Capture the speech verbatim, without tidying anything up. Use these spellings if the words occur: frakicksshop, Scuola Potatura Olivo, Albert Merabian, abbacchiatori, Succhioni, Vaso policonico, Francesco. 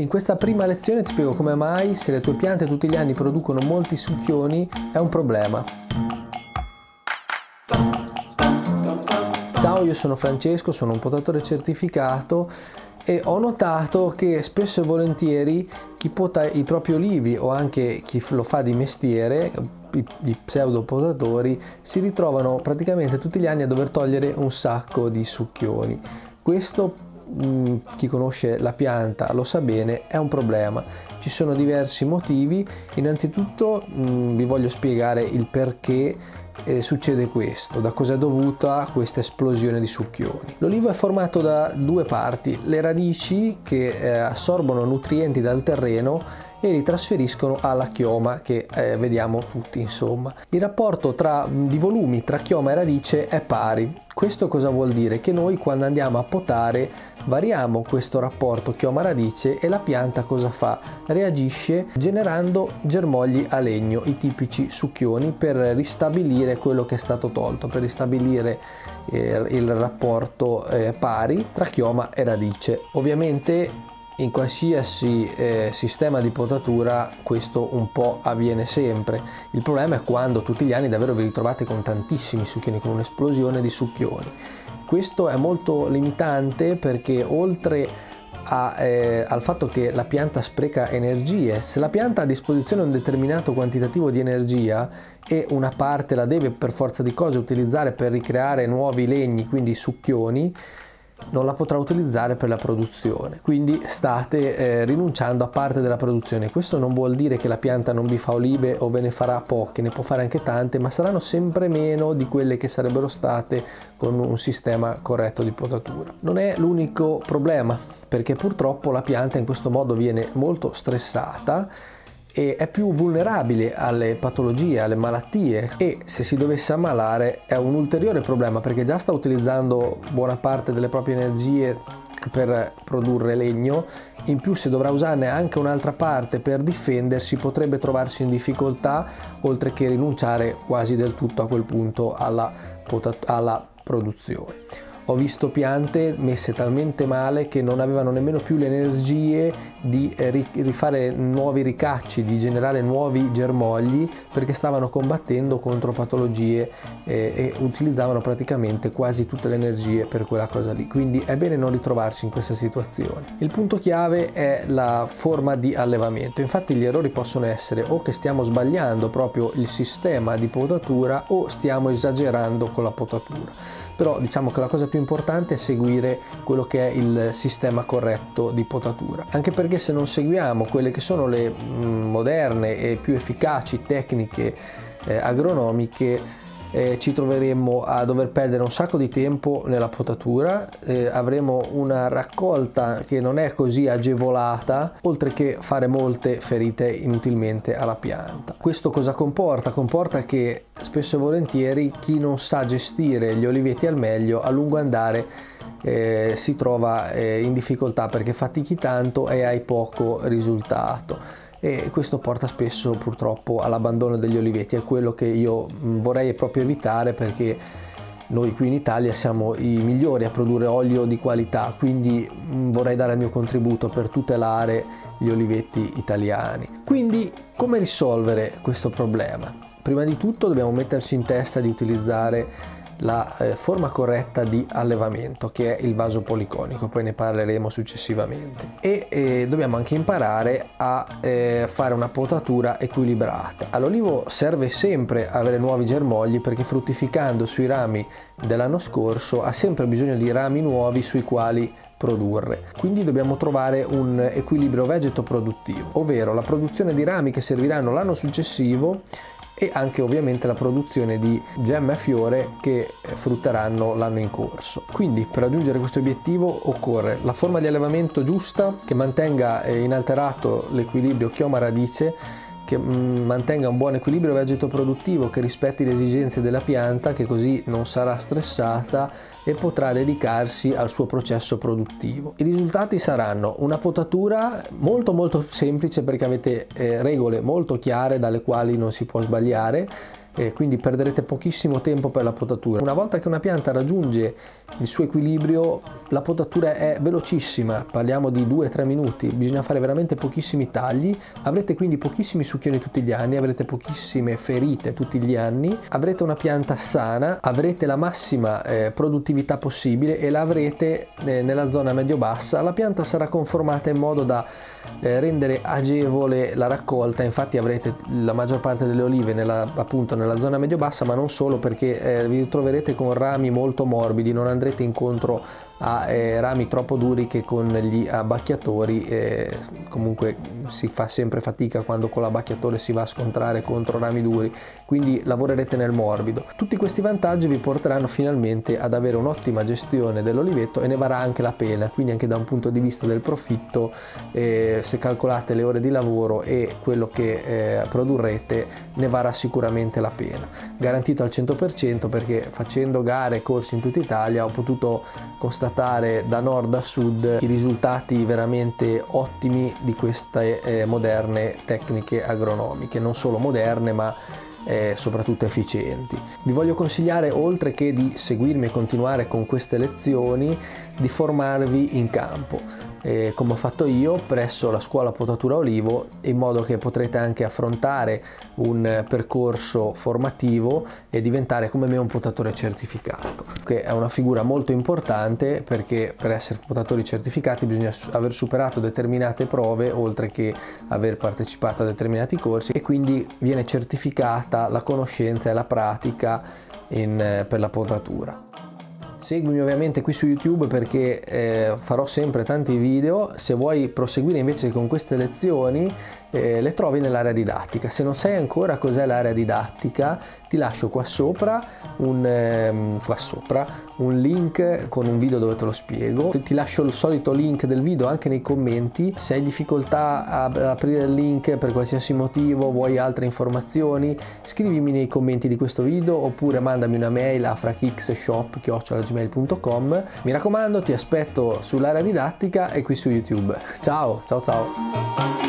In questa prima lezione ti spiego come mai, se le tue piante tutti gli anni producono molti succhioni, è un problema. Ciao, io sono Francesco, sono un potatore certificato e ho notato che spesso e volentieri chi pota i propri olivi o anche chi lo fa di mestiere, i pseudopotatori, si ritrovano praticamente tutti gli anni a dover togliere un sacco di succhioni. Questo, chi conosce la pianta lo sa bene, è un problema. Ci sono diversi motivi. Innanzitutto mh, vi voglio spiegare il perché eh, succede questo, da cosa è dovuta questa esplosione di succhioni. L'olivo è formato da due parti: le radici, che eh, assorbono nutrienti dal terreno e li trasferiscono alla chioma, che eh, vediamo tutti, insomma. Il rapporto tra, di volumi tra chioma e radice è pari. Questo cosa vuol dire? Che noi quando andiamo a potare variamo questo rapporto chioma-radice e la pianta cosa fa? Reagisce generando germogli a legno, i tipici succhioni, per ristabilire quello che è stato tolto, per ristabilire eh, il rapporto eh, pari tra chioma e radice. Ovviamente in qualsiasi eh, sistema di potatura questo un po' avviene sempre. Il problema è quando tutti gli anni davvero vi ritrovate con tantissimi succhioni, con un'esplosione di succhioni. Questo è molto limitante, perché oltre a, eh, al fatto che la pianta spreca energie, se la pianta ha a disposizione un determinato quantitativo di energia e una parte la deve per forza di cose utilizzare per ricreare nuovi legni, quindi succhioni, non la potrà utilizzare per la produzione, quindi state eh, rinunciando a parte della produzione. Questo non vuol dire che la pianta non vi fa olive o ve ne farà poche, ne può fare anche tante, ma saranno sempre meno di quelle che sarebbero state con un sistema corretto di potatura. Non è l'unico problema, perché purtroppo la pianta in questo modo viene molto stressata e è più vulnerabile alle patologie, alle malattie, e se si dovesse ammalare è un ulteriore problema, perché già sta utilizzando buona parte delle proprie energie per produrre legno, in più se dovrà usarne anche un'altra parte per difendersi potrebbe trovarsi in difficoltà, oltre che rinunciare quasi del tutto a quel punto alla, alla produzione. Ho visto piante messe talmente male che non avevano nemmeno più le energie di rifare nuovi ricacci, di generare nuovi germogli, perché stavano combattendo contro patologie e, e utilizzavano praticamente quasi tutte le energie per quella cosa lì. Quindi è bene non ritrovarsi in questa situazione. Il punto chiave è la forma di allevamento. Infatti gli errori possono essere o che stiamo sbagliando proprio il sistema di potatura o stiamo esagerando con la potatura. Però diciamo che la cosa più importante è seguire quello che è il sistema corretto di potatura, anche perché se non seguiamo quelle che sono le moderne e più efficaci tecniche eh, agronomiche, eh, ci troveremo a dover perdere un sacco di tempo nella potatura, eh, avremo una raccolta che non è così agevolata, oltre che fare molte ferite inutilmente alla pianta. Questo cosa comporta? Comporta che spesso e volentieri chi non sa gestire gli oliveti al meglio, a lungo andare eh, si trova eh, in difficoltà, perché fatichi tanto e hai poco risultato. E questo porta spesso purtroppo all'abbandono degli oliveti. È quello che io vorrei proprio evitare, perché noi qui in Italia siamo i migliori a produrre olio di qualità, quindi vorrei dare il mio contributo per tutelare gli oliveti italiani. Quindi come risolvere questo problema? Prima di tutto dobbiamo metterci in testa di utilizzare la eh, forma corretta di allevamento, che è il vaso policonico, poi ne parleremo successivamente, e eh, dobbiamo anche imparare a eh, fare una potatura equilibrata. All'olivo serve sempre avere nuovi germogli, perché fruttificando sui rami dell'anno scorso ha sempre bisogno di rami nuovi sui quali produrre. Quindi dobbiamo trovare un equilibrio vegeto produttivo, ovvero la produzione di rami che serviranno l'anno successivo e anche ovviamente la produzione di gemme a fiore che frutteranno l'anno in corso. Quindi per raggiungere questo obiettivo occorre la forma di allevamento giusta, che mantenga inalterato l'equilibrio chioma-radice, che mantenga un buon equilibrio vegeto produttivo, che rispetti le esigenze della pianta, che così non sarà stressata e potrà dedicarsi al suo processo produttivo. I risultati saranno una potatura molto molto semplice, perché avete eh, regole molto chiare dalle quali non si può sbagliare, e quindi perderete pochissimo tempo per la potatura. Una volta che una pianta raggiunge il suo equilibrio, la potatura è velocissima, parliamo di due tre minuti, bisogna fare veramente pochissimi tagli, avrete quindi pochissimi succhioni tutti gli anni, avrete pochissime ferite tutti gli anni, avrete una pianta sana, avrete la massima eh, produttività possibile e la avrete eh, nella zona medio-bassa. La pianta sarà conformata in modo da eh, rendere agevole la raccolta, infatti avrete la maggior parte delle olive nella, appunto nella zona medio-bassa, ma non solo, perché eh, vi troverete con rami molto morbidi, non andrete incontro a eh, rami troppo duri che con gli abbacchiatori eh, comunque si fa sempre fatica quando con l'abbacchiatore si va a scontrare contro rami duri, quindi lavorerete nel morbido. Tutti questi vantaggi vi porteranno finalmente ad avere un'ottima gestione dell'olivetto e ne varrà anche la pena, quindi anche da un punto di vista del profitto eh, se calcolate le ore di lavoro e quello che eh, produrrete, ne varrà sicuramente la pena, garantito al cento per cento, perché facendo gare e corsi in tutta Italia ho potuto constatare da nord a sud i risultati veramente ottimi di queste eh, moderne tecniche agronomiche, non solo moderne ma eh, soprattutto efficienti. Vi voglio consigliare, oltre che di seguirmi e continuare con queste lezioni, di formarvi in campo eh, come ho fatto io presso la Scuola Potatura Olivo, in modo che potrete anche affrontare un percorso formativo e diventare come me un potatore certificato, che è una figura molto importante, perché per essere potatori certificati bisogna aver superato determinate prove, oltre che aver partecipato a determinati corsi, e quindi viene certificata la conoscenza e la pratica in, per la potatura. Seguimi ovviamente qui su YouTube, perché eh, farò sempre tanti video. Se vuoi proseguire invece con queste lezioni eh, le trovi nell'area didattica. Se non sai ancora cos'è l'area didattica, ti lascio qua sopra un, ehm, qua sopra un link con un video dove te lo spiego. Ti lascio il solito link del video anche nei commenti. Se hai difficoltà ad aprire il link per qualsiasi motivo, vuoi altre informazioni, scrivimi nei commenti di questo video oppure mandami una mail a frakicksshop chiocciola gmail punto com. Mi raccomando, ti aspetto sull'area didattica e qui su YouTube. Ciao, ciao, ciao.